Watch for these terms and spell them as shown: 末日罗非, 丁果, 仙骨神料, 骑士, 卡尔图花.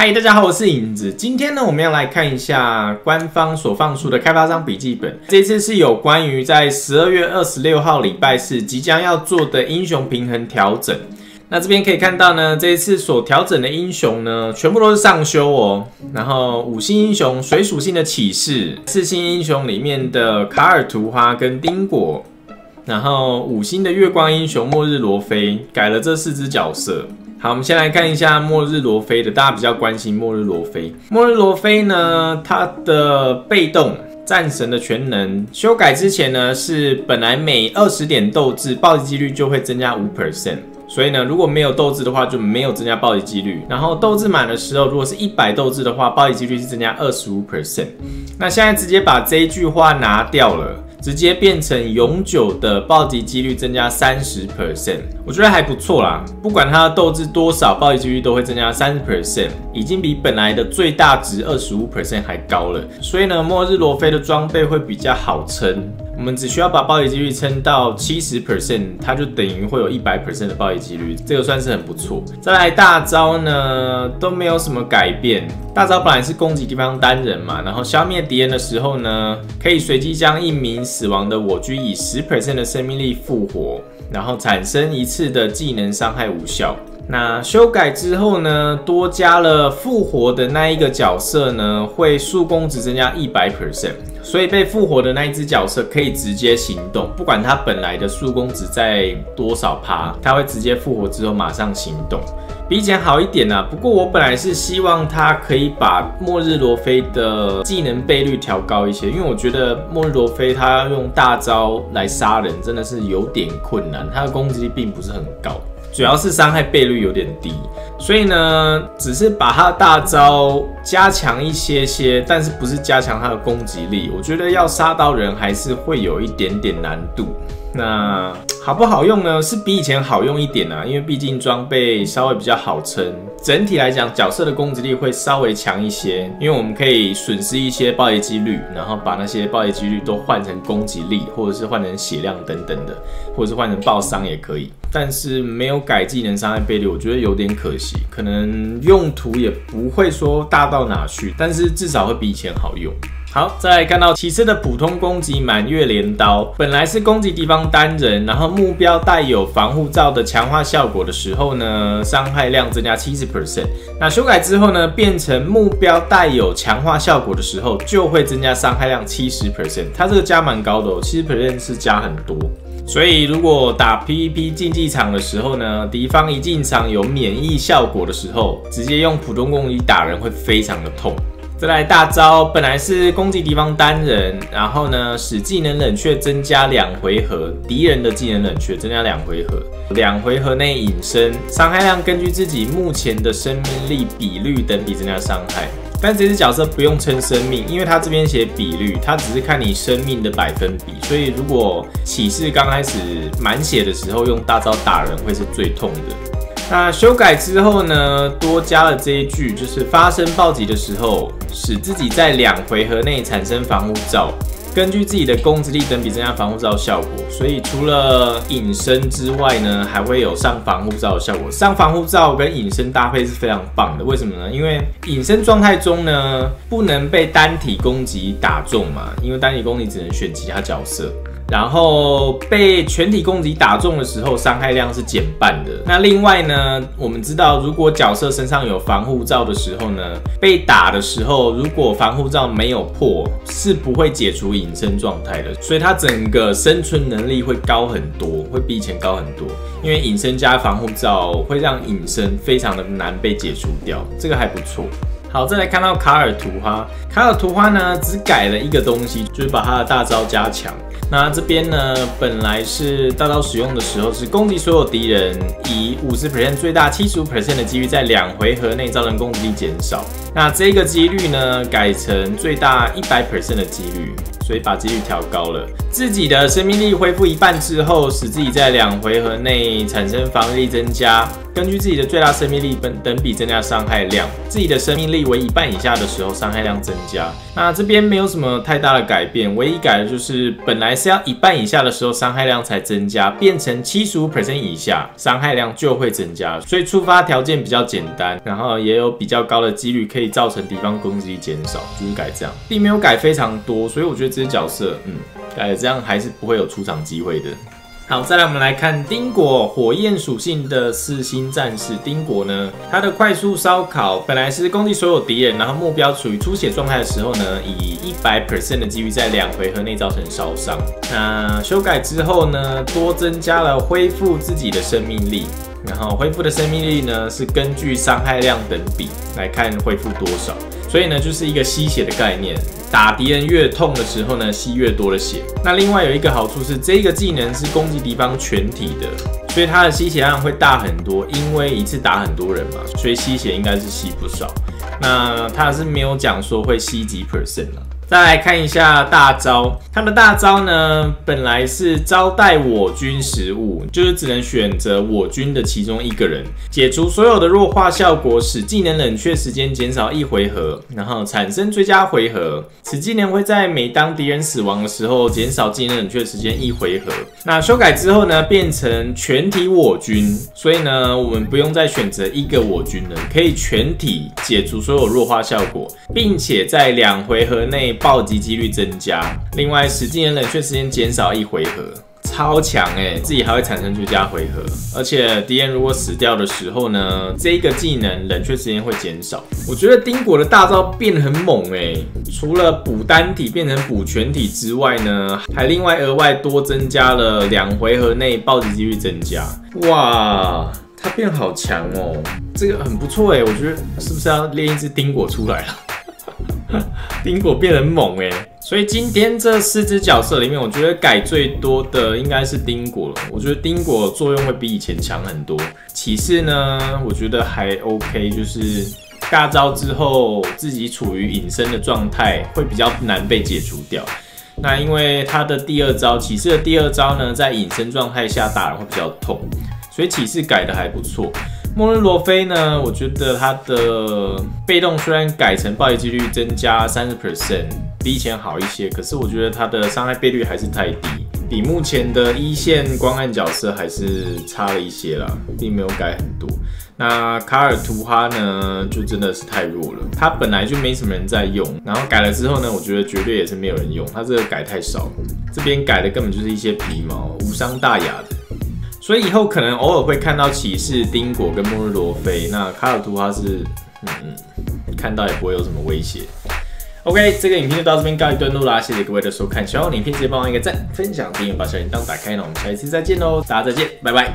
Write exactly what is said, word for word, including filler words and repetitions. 嗨，大家好，我是影子。今天呢，我们要来看一下官方所放出的开发商笔记本。这次是有关于在十二月二十六号礼拜四即将要做的英雄平衡调整。那这边可以看到呢，这一次所调整的英雄呢，全部都是上修哦。然后五星英雄水属性的启示，四星英雄里面的卡尔图花跟丁果，然后五星的月光英雄末日罗非改了这四只角色。 好，我们先来看一下末日罗非的，大家比较关心末日罗非。末日罗非呢，他的被动战神的全能修改之前呢，是本来每二十点斗志暴击几率就会增加 百分之五， 所以呢，如果没有斗志的话，就没有增加暴击几率。然后斗志满的时候，如果是一百斗志的话，暴击几率是增加 百分之二十五。那现在直接把这一句话拿掉了。 直接变成永久的暴击几率增加 百分之三十， 我觉得还不错啦。不管它的斗志多少，暴击几率都会增加 百分之三十， 已经比本来的最大值 百分之二十五 还高了。所以呢，末日罗非的装备会比较好撑，我们只需要把暴击几率撑到 百分之七十， 它就等于会有 百分之一百 的暴击几率，这个算是很不错。再来大招呢都没有什么改变，大招本来是攻击敌方单人嘛，然后消灭敌人的时候呢，可以随机将一名 死亡的我居以 百分之十 的生命力复活，然后产生一次的技能伤害无效。那修改之后呢，多加了复活的那一个角色呢，会速攻值增加 百分之一百， 所以被复活的那一只角色可以直接行动，不管它本来的速攻值在多少趴，它会直接复活之后马上行动。 比以前好一点啦、啊，不过我本来是希望他可以把末日罗非的技能倍率调高一些，因为我觉得末日罗非他用大招来杀人真的是有点困难，他的攻击力并不是很高，主要是伤害倍率有点低，所以呢，只是把他的大招加强一些些，但是不是加强他的攻击力，我觉得要杀到人还是会有一点点难度。 那好不好用呢？是比以前好用一点啊，因为毕竟装备稍微比较好撑，整体来讲角色的攻击力会稍微强一些，因为我们可以损失一些暴击几率，然后把那些暴击几率都换成攻击力，或者是换成血量等等的，或者是换成爆伤也可以。但是没有改技能伤害倍率，我觉得有点可惜，可能用途也不会说大到哪去，但是至少会比以前好用。 好，再来看到骑士的普通攻击满月镰刀，本来是攻击敌方单人，然后目标带有防护罩的强化效果的时候呢，伤害量增加 百分之七十。那修改之后呢，变成目标带有强化效果的时候，就会增加伤害量 百分之七十。它这个加蛮高的哦 ，百分之七十 是加很多。 所以，如果打 P V P 竞技场的时候呢，敌方一进场有免疫效果的时候，直接用普通攻击打人会非常的痛。 再来大招，本来是攻击敌方单人，然后呢，使技能冷却增加两回合，敌人的技能冷却增加两回合，两回合内隐身，伤害量根据自己目前的生命力比率等比增加伤害。但这只角色不用称生命，因为他这边写比率，他只是看你生命的百分比，所以如果骑士刚开始满血的时候用大招打人会是最痛的。 那修改之后呢，多加了这一句，就是发生暴击的时候，使自己在两回合内产生防护罩，根据自己的攻击力等比增加防护罩效果。所以除了隐身之外呢，还会有上防护罩的效果。上防护罩跟隐身搭配是非常棒的，为什么呢？因为隐身状态中呢，不能被单体攻击打中嘛，因为单体攻击只能选其他角色。 然后被全体攻击打中的时候，伤害量是减半的。那另外呢，我们知道，如果角色身上有防护罩的时候呢，被打的时候，如果防护罩没有破，是不会解除隐身状态的。所以它整个生存能力会高很多，会比以前高很多。因为隐身加防护罩会让隐身非常的难被解除掉，这个还不错。 好，再来看到卡尔图花。卡尔图花呢，只改了一个东西，就是把它的大招加强。那这边呢，本来是大招使用的时候是攻击所有敌人，以 百分之五十 最大 百分之七十五 的几率在两回合内造成攻击力减少。那这个几率呢，改成最大 百分之一百 的几率。 所以把几率调高了，自己的生命力恢复一半之后，使自己在两回合内产生防御力增加，根据自己的最大生命力本等比增加伤害量，自己的生命力为一半以下的时候，伤害量增加。那这边没有什么太大的改变，唯一改的就是本来是要一半以下的时候伤害量才增加，变成 百分之七十五 以下伤害量就会增加。所以触发条件比较简单，然后也有比较高的几率可以造成敌方攻击减少，就是改这样，并没有改非常多。所以我觉得这些角色，嗯，改了这样还是不会有出场机会的。 好，再来我们来看丁果火焰属性的四星战士丁果呢，它的快速烧烤本来是攻击所有敌人，然后目标处于出血状态的时候呢，以 百分之百 的几率在两回合内造成烧伤。那修改之后呢，多增加了恢复自己的生命力，然后恢复的生命力呢是根据伤害量等比来看恢复多少，所以呢就是一个吸血的概念。 打敌人越痛的时候呢，吸越多的血。那另外有一个好处是，这个技能是攻击敌方全体的，所以它的吸血量会大很多，因为一次打很多人嘛，所以吸血应该是吸不少。那它是没有讲说会吸几 percent 啦。 再来看一下大招，他的大招呢，本来是招待我军食物，就是只能选择我军的其中一个人，解除所有的弱化效果，使技能冷却时间减少一回合，然后产生追加回合。此技能会在每当敌人死亡的时候减少技能冷却时间一回合。那修改之后呢，变成全体我军，所以呢，我们不用再选择一个我军了，可以全体解除所有弱化效果，并且在两回合内。 暴击几率增加，另外使技能冷却时间减少一回合，超强哎、欸！自己还会产生追加回合，而且敌人如果死掉的时候呢，这个技能冷却时间会减少。我觉得丁果的大招变得很猛哎、欸，除了补单体变成补全体之外呢，还另外额外多增加了两回合内暴击几率增加，哇！ 他变好强哦，这个很不错哎，我觉得是不是要练一只丁果出来了？丁果变得猛哎，所以今天这四只角色里面，我觉得改最多的应该是丁果了。我觉得丁果作用会比以前强很多。骑士呢，我觉得还 OK， 就是大招之后自己处于隐身的状态，会比较难被解除掉。 那因为他的第二招，骑士的第二招呢，在隐身状态下打人会比较痛，所以骑士改的还不错。末日罗非呢，我觉得他的被动虽然改成暴击几率增加 百分之三十， 比以前好一些，可是我觉得他的伤害倍率还是太低，比目前的一线光暗角色还是差了一些啦，并没有改很多。 那卡尔图哈呢，就真的是太弱了。他本来就没什么人在用，然后改了之后呢，我觉得绝对也是没有人用。他这个改太少了，这边改的根本就是一些皮毛，无伤大雅的。所以以后可能偶尔会看到骑士、丁果跟末日罗非。那卡尔图哈是，嗯嗯，看到也不会有什么威胁。 OK， 这个影片就到这边告一段落啦，谢谢各位的收看。喜欢我的影片，记得帮我一个赞、分享、订阅，把小铃铛打开。那我们下一次再见喽，大家再见，拜拜。